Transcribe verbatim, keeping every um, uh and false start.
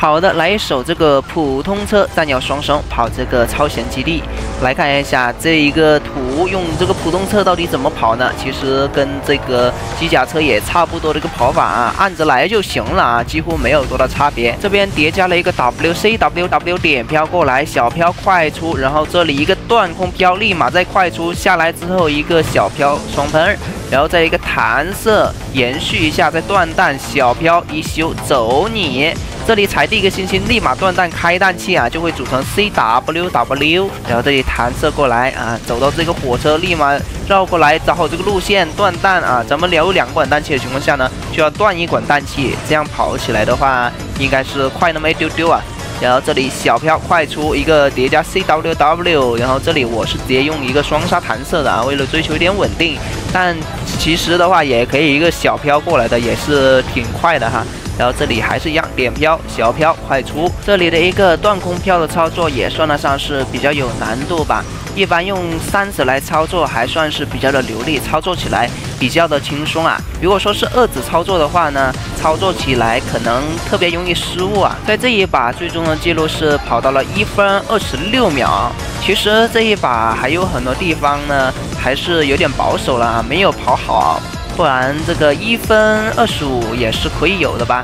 好的，来一首这个普通车，战友双手跑这个超前基地。来看一下这一个图，用这个普通车到底怎么跑呢？其实跟这个机甲车也差不多的一个跑法啊，按着来就行了啊，几乎没有多大差别。这边叠加了一个 W C W W 点飘过来，小飘快出，然后这里一个断空飘，立马再快出下来之后一个小飘双喷，然后再一个弹射延续一下，再断弹小飘一修走你。 这里踩第一个星星，立马断弹开弹器啊，就会组成 C W W， 然后这里弹射过来啊，走到这个火车，立马绕过来找好这个路线断弹啊。咱们留两管弹器的情况下呢，就要断一管弹器，这样跑起来的话，应该是快那么一丢丢啊。然后这里小飘快出一个叠加 C W W， 然后这里我是直接用一个双杀弹射的啊，为了追求一点稳定，但其实的话也可以一个小飘过来的，也是挺快的哈。 然后这里还是一样，点飘、小飘、快出，这里的一个断空飘的操作也算得上是比较有难度吧。一般用三指来操作还算是比较的流利，操作起来比较的轻松啊。如果说是二指操作的话呢，操作起来可能特别容易失误啊。在这一把最终的记录是跑到了一分二十六秒。其实这一把还有很多地方呢，还是有点保守了啊，没有跑好。 不然这个一分二十五也是可以有的吧。